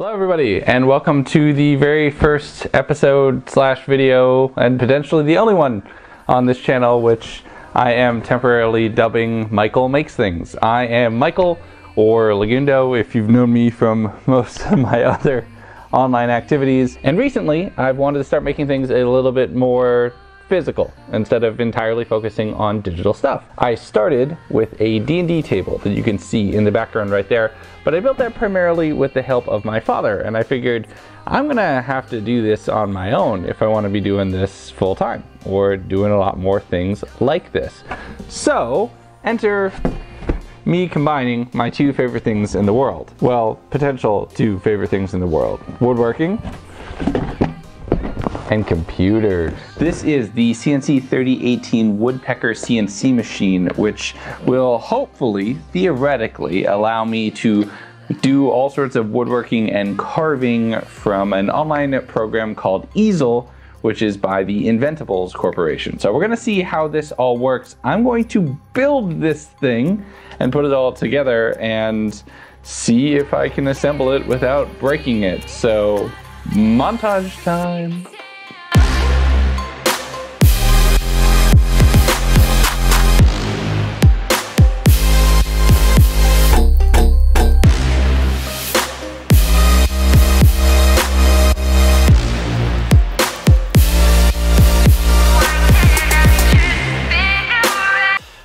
Hello everybody, and welcome to the very first episode / video, and potentially the only one on this channel, which I am temporarily dubbing Michael Makes Things. I am Michael, or Lagundo if you've known me from most of my other online activities. And recently, I've wanted to start making things a little bit more physical instead of entirely focusing on digital stuff. I started with a D&D table that you can see in the background right there, but I built that primarily with the help of my father, and I figured I'm gonna have to do this on my own if I want to be doing this full time or doing a lot more things like this. So enter me combining my two favorite things in the world. Well, potential two favorite things in the world: woodworking and computers. This is the CNC 3018 Woodpecker CNC machine, which will hopefully, theoretically, allow me to do all sorts of woodworking and carving from an online program called Easel, which is by the Inventables Corporation. So we're gonna see how this all works. I'm going to build this thing and put it all together and see if I can assemble it without breaking it. So, montage time.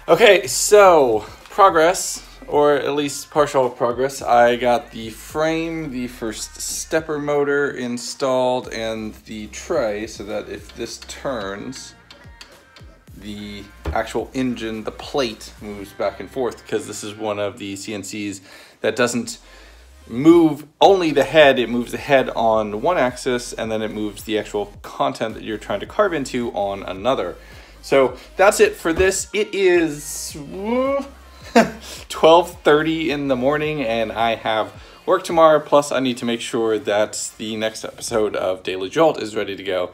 Okay, so progress, or at least partial progress. I got the frame, the first stepper motor installed, and the tray so that if this turns, the actual engine, the plate, moves back and forth, because this is one of the CNCs that doesn't move only the head. It moves the head on one axis, and then it moves the actual content that you're trying to carve into on another. So that's it for this. It is 12:30 in the morning, and I have work tomorrow, plus I need to make sure that the next episode of Daily Jolt is ready to go.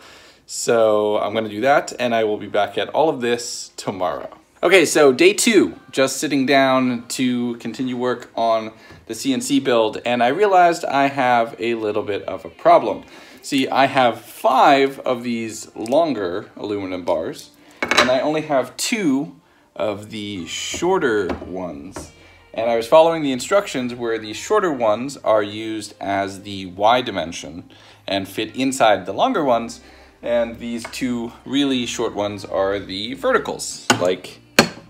So I'm gonna do that, and I will be back at all of this tomorrow. Okay, so day two, just sitting down to continue work on the CNC build, and I realized I have a little bit of a problem. See, I have 5 of these longer aluminum bars, and I only have 2 of the shorter ones. And I was following the instructions where the shorter ones are used as the Y dimension and fit inside the longer ones, and these 2 really short ones are the verticals, like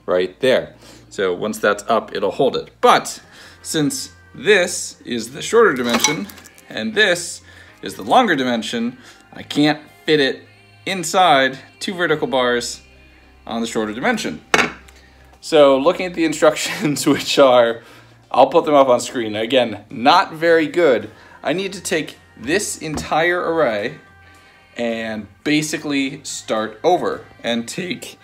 right there. So once that's up, it'll hold it. But since this is the shorter dimension and this is the longer dimension, I can't fit it inside 2 vertical bars on the shorter dimension. So looking at the instructions, which are, I'll put them up on screen, again, not very good. I need to take this entire array and basically start over and take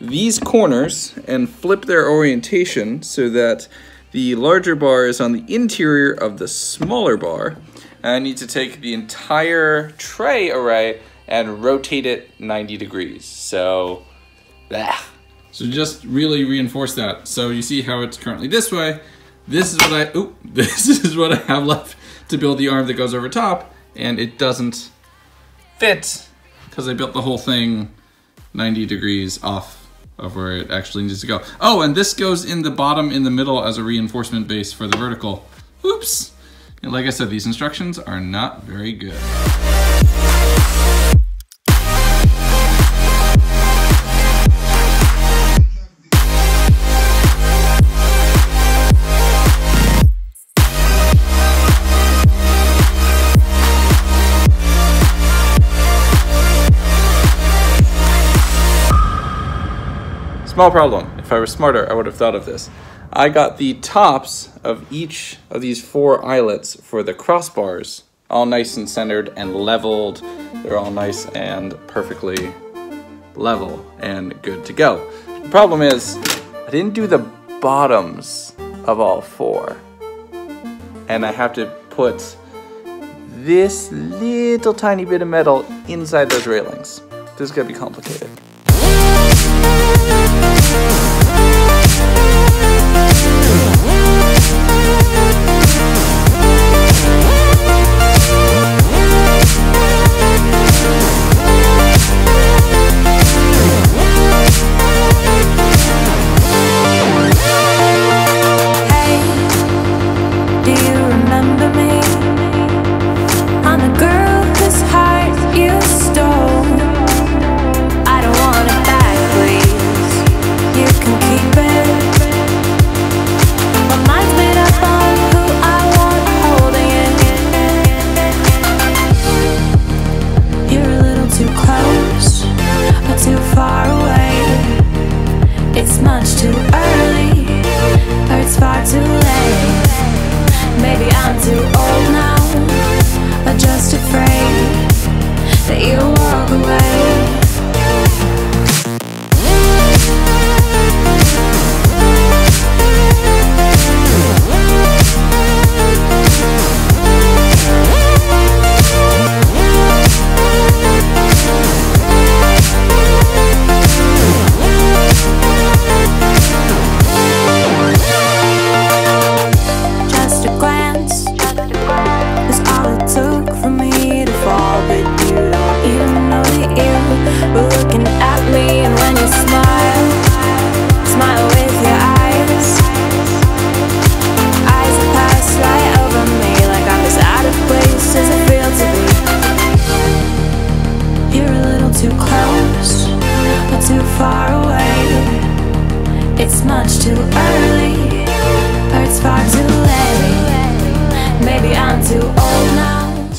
these corners and flip their orientation so that the larger bar is on the interior of the smaller bar. And I need to take the entire tray array and rotate it 90 degrees. So, bleh. So just really reinforce that. So you see how it's currently this way. This is what I have left to build the arm that goes over top, and it doesn't fit because I built the whole thing 90 degrees off of where it actually needs to go. Oh, and this goes in the bottom in the middle as a reinforcement base for the vertical. Oops. And like I said, these instructions are not very good. Small problem. If I were smarter, I would have thought of this. I got the tops of each of these 4 eyelets for the crossbars all nice and centered and leveled. They're all nice and perfectly level and good to go. The problem is, I didn't do the bottoms of all 4. And I have to put this little tiny bit of metal inside those railings. This is gonna be complicated.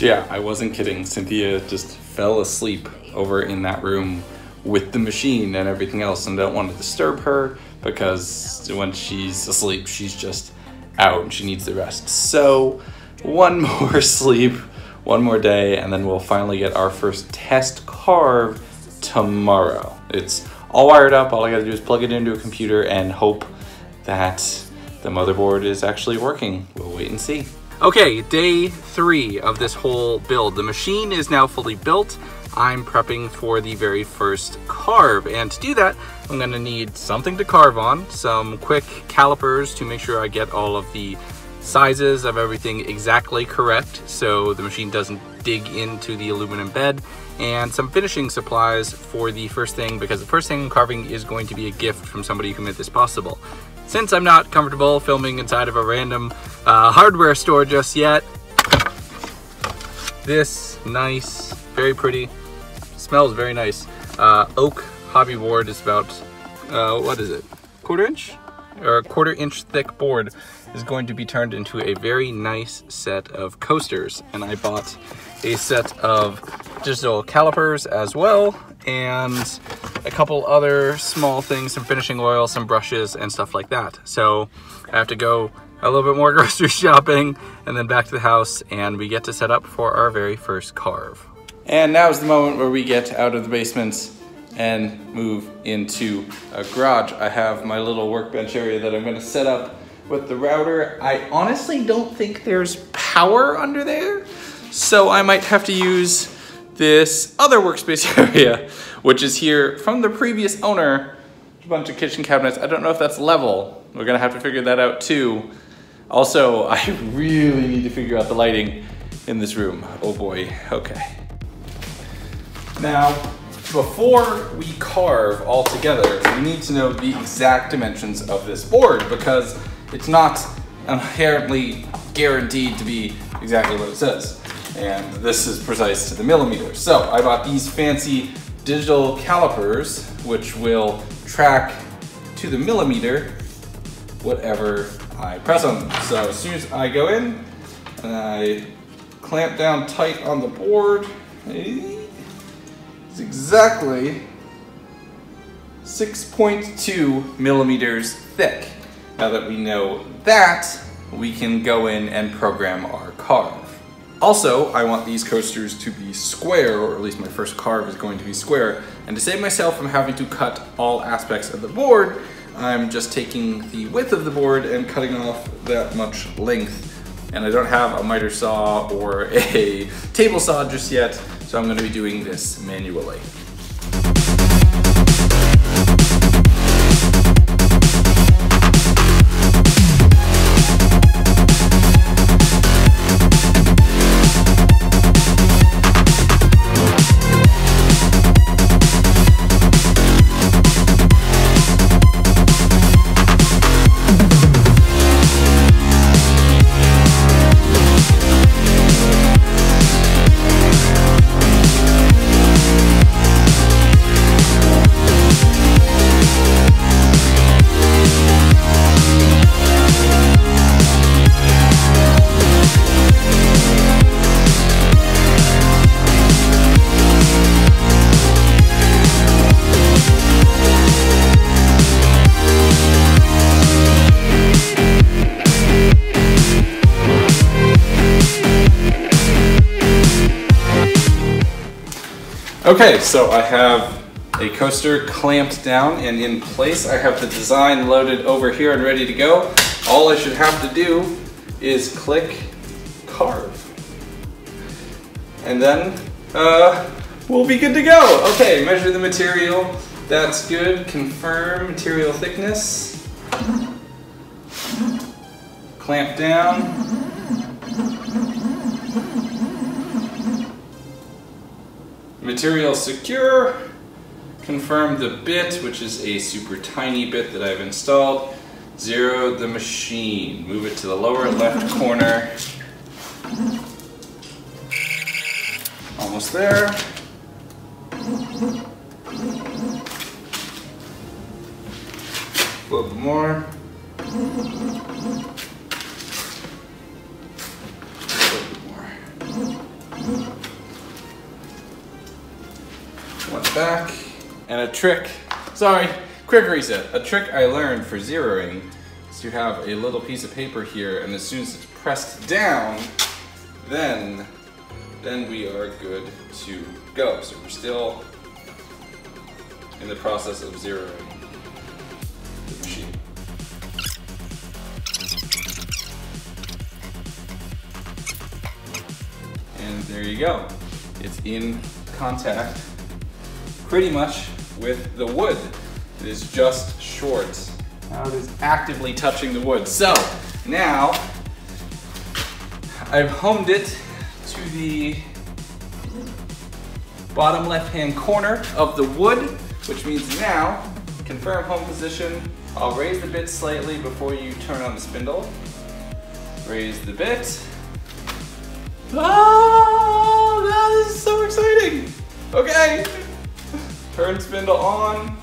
Yeah, I wasn't kidding. Cynthia just fell asleep over in that room with the machine and everything else, and don't want to disturb her because when she's asleep, she's just out and she needs the rest. So one more sleep, one more day, and then we'll finally get our first test carve tomorrow. It's all wired up. All I gotta do is plug it into a computer and hope that the motherboard is actually working. We'll wait and see. Okay, day 3 of this whole build. The machine is now fully built. I'm prepping for the very first carve, and to do that, I'm gonna need something to carve on, some quick calipers to make sure I get all of the sizes of everything exactly correct so the machine doesn't dig into the aluminum bed, and some finishing supplies for the first thing, because the first thing I'm carving is going to be a gift from somebody who made this possible. Since I'm not comfortable filming inside of a random hardware store just yet, this nice, very pretty, smells very nice, oak hobby board is about, what is it, a quarter inch thick board is going to be turned into a very nice set of coasters. And I bought a set of digital calipers as well, and a couple other small things, some finishing oil, some brushes, and stuff like that. So I have to go a little bit more grocery shopping and then back to the house, and we get to set up for our very first carve. And now's the moment where we get out of the basement and move into a garage. I have my little workbench area that I'm gonna set up with the router. I honestly don't think there's power under there, so I might have to use this other workspace area, which is here from the previous owner. A bunch of kitchen cabinets. I don't know if that's level. We're gonna have to figure that out too. Also, I really need to figure out the lighting in this room. Oh boy, okay. Now, before we carve all together, we need to know the exact dimensions of this board, because it's not inherently guaranteed to be exactly what it says. And this is precise to the millimeter. So I bought these fancy digital calipers, which will track to the millimeter whatever I press on them. So as soon as I go in and I clamp down tight on the board, it's exactly 6.2 millimeters thick. Now that we know that, we can go in and program our carve. Also, I want these coasters to be square, or at least my first carve is going to be square. And to save myself from having to cut all aspects of the board, I'm just taking the width of the board and cutting off that much length. And I don't have a miter saw or a table saw just yet, so I'm gonna be doing this manually. Okay, so I have a coaster clamped down and in place. I have the design loaded over here and ready to go. All I should have to do is click carve. And then we'll be good to go. Okay, measure the material. That's good. Confirm material thickness. Clamp down. Material secure, confirm the bit, which is a super tiny bit that I've installed. Zero the machine, move it to the lower left corner. Almost there. A little bit more. A little bit more. Went back, and a trick, sorry, quick reset. A trick I learned for zeroing is to have a little piece of paper here, and as soon as it's pressed down, then we are good to go. So we're still in the process of zeroing the machine. And there you go. It's in contact pretty much with the wood. It is just short. Now it is actively touching the wood. So now I've homed it to the bottom left-hand corner of the wood, which means now, confirm home position. I'll raise the bit slightly before you turn on the spindle. Raise the bit. Oh, that is so exciting. Okay, turn spindle on.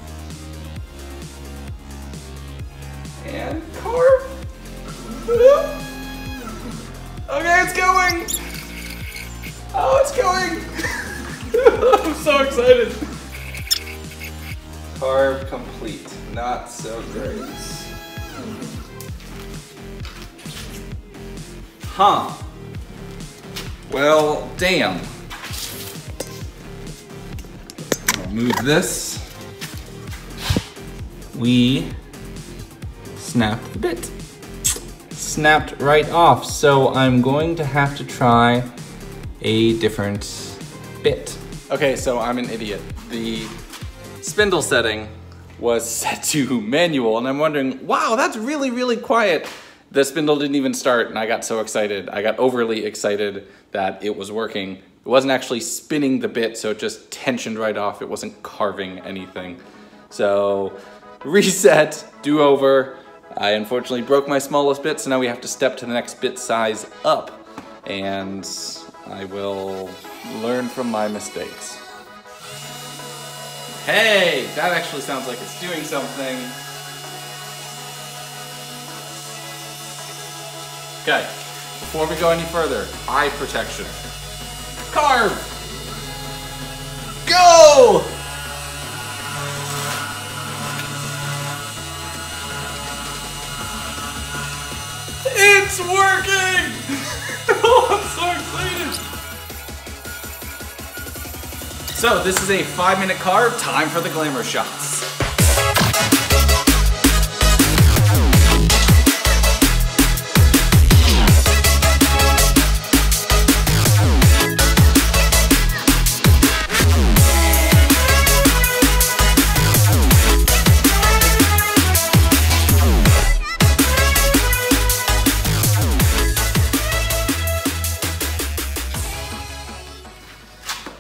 And carve. Okay, it's going. Oh, it's going. I'm so excited. Carve complete. Not so great. Huh. Well, damn. I'll move this. We snapped the bit. Snapped right off. So I'm going to have to try a different bit. Okay, so I'm an idiot. The spindle setting was set to manual, and I'm wondering, wow, that's really, really quiet. The spindle didn't even start, and I got so excited. I got overly excited that it was working. It wasn't actually spinning the bit, so it just tensioned right off. It wasn't carving anything. So reset, do over. I unfortunately broke my smallest bit, so now we have to step to the next bit size up, and I will learn from my mistakes. Hey, that actually sounds like it's doing something. Okay, before we go any further, eye protection. Carve! Go! It's working! Oh, I'm so excited! So this is a 5-minute carve, time for the glamour shots.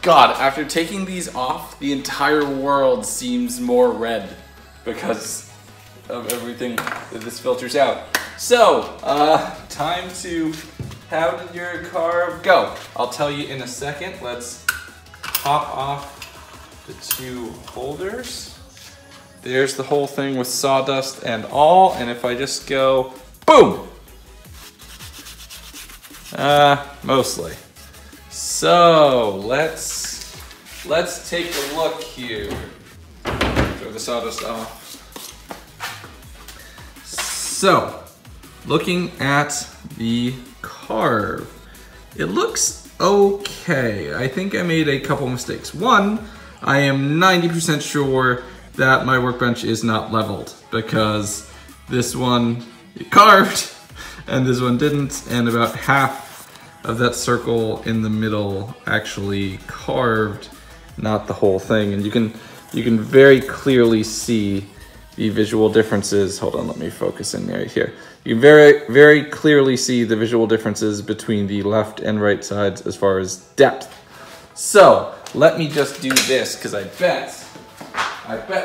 God, after taking these off, the entire world seems more red because of everything that this filters out. So, time to, how did your carve go? I'll tell you in a second. Let's pop off the two holders. There's the whole thing with sawdust and all, and if I just go, boom! Mostly. So let's take a look here. Throw the sawdust off. So looking at the carve, it looks okay. I think I made a couple mistakes. One, I am 90% sure that my workbench is not leveled because this one it carved and this one didn't, and about half of that circle in the middle actually carved, not the whole thing. And you can very clearly see the visual differences. Hold on, let me focus in right here. You very, very clearly see the visual differences between the left and right sides as far as depth. So let me just do this, because I bet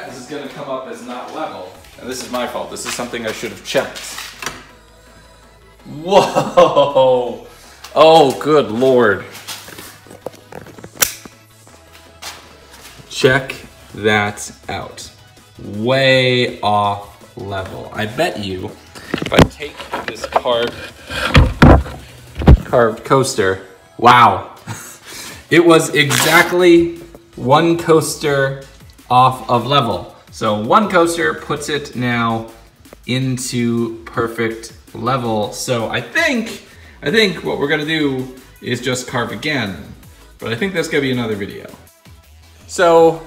this is gonna come up as not level. And this is my fault. This is something I should have checked. Whoa! Oh, good Lord. Check that out. Way off level. I bet you if I take this carved coaster, wow. It was exactly one coaster off of level. So one coaster puts it now into perfect level. So I think what we're gonna do is just carve again, but I think that's gonna be another video. So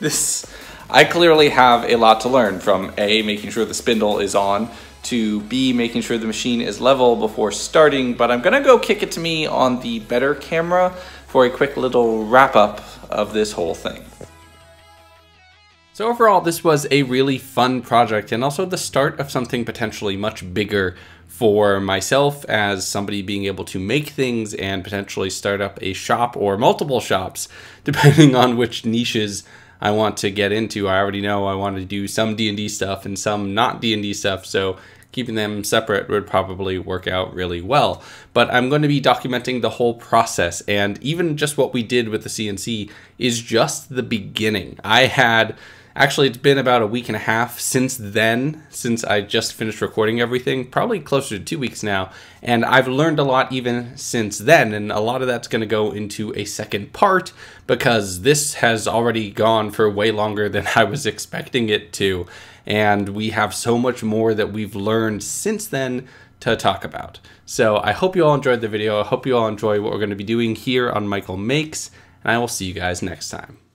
this, I clearly have a lot to learn from A, making sure the spindle is on, to B, making sure the machine is level before starting, but I'm gonna go kick it to me on the better camera for a quick little wrap up of this whole thing. So overall, this was a really fun project and also the start of something potentially much bigger for myself as somebody being able to make things and potentially start up a shop or multiple shops, depending on which niches I want to get into. I already know I want to do some D&D stuff and some not D&D stuff, so keeping them separate would probably work out really well. But I'm going to be documenting the whole process, and even just what we did with the CNC is just the beginning. I had, actually it's been about a week and a half since then, since I just finished recording everything, probably closer to 2 weeks now, and I've learned a lot even since then, and a lot of that's going to go into a second part because this has already gone for way longer than I was expecting it to, and we have so much more that we've learned since then to talk about. So I hope you all enjoyed the video. I hope you all enjoy what we're going to be doing here on Michael Makes, and I will see you guys next time.